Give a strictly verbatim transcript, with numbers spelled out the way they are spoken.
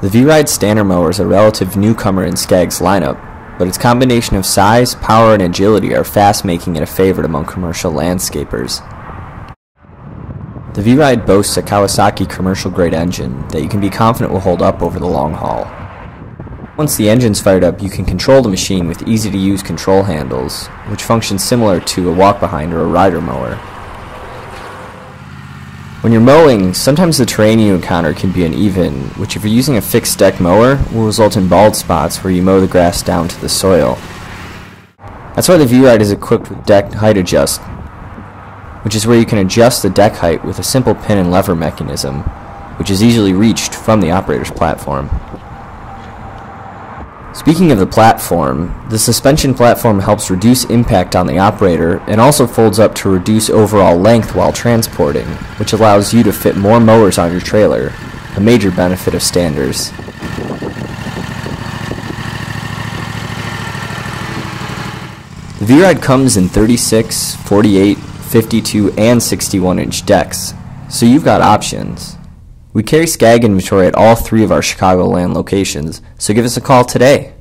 The V-Ride Stander Mower is a relative newcomer in Scag's lineup, but its combination of size, power, and agility are fast making it a favorite among commercial landscapers. The V-Ride boasts a Kawasaki commercial-grade engine that you can be confident will hold up over the long haul. Once the engine's fired up, you can control the machine with easy-to-use control handles, which function similar to a walk-behind or a rider mower. When you're mowing, sometimes the terrain you encounter can be uneven, which if you're using a fixed deck mower, will result in bald spots where you mow the grass down to the soil. That's why the V-Ride is equipped with Deck Height Adjust, which is where you can adjust the deck height with a simple pin and lever mechanism, which is easily reached from the operator's platform. Speaking of the platform, the suspension platform helps reduce impact on the operator and also folds up to reduce overall length while transporting, which allows you to fit more mowers on your trailer, a major benefit of standers. The V-Ride comes in thirty-six, forty-eight, fifty-two, and sixty-one inch decks, so you've got options. We carry Scag inventory at all three of our Chicagoland locations, so give us a call today.